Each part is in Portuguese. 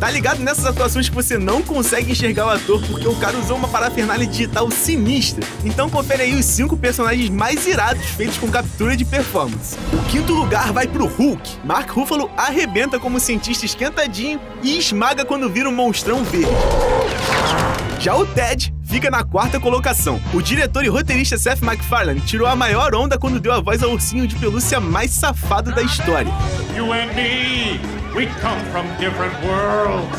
Tá ligado nessas atuações que você não consegue enxergar o ator porque o cara usou uma parafernália digital sinistra? Então confere aí os 5 personagens mais irados feitos com captura de performance. O quinto lugar vai pro Hulk. Mark Ruffalo arrebenta como cientista esquentadinho e esmaga quando vira um monstrão verde. Já o Ted fica na 4ª colocação. O diretor e roteirista Seth MacFarlane tirou a maior onda quando deu a voz ao ursinho de pelúcia mais safado da história. You and me, we come from different worlds.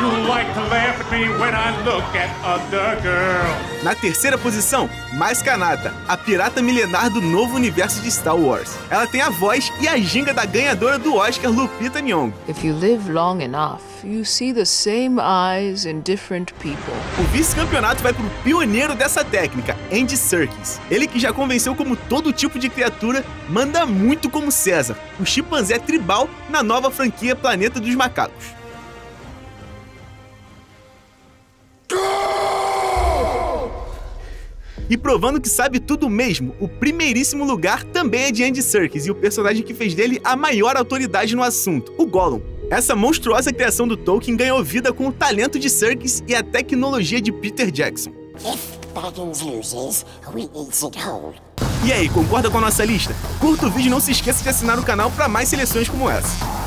You like to laugh at me when I look at other girls. Na 3ª posição, Maz Kanata, a pirata milenar do novo universo de Star Wars. Ela tem a voz e a ginga da ganhadora do Oscar, Lupita Nyong. If you live long enough, you see the same eyes in different people. O vice-campeonato vai para o pioneiro dessa técnica, Andy Serkis. Ele que já convenceu como todo tipo de criatura, manda muito como César, o chimpanzé tribal na nova franquia Planeta dos Macacos. E provando que sabe tudo mesmo, o primeiríssimo lugar também é de Andy Serkis e o personagem que fez dele a maior autoridade no assunto, o Gollum. Essa monstruosa criação do Tolkien ganhou vida com o talento de Serkis e a tecnologia de Peter Jackson. E aí, concorda com a nossa lista? Curta o vídeo e não se esqueça de assinar o canal para mais seleções como essa.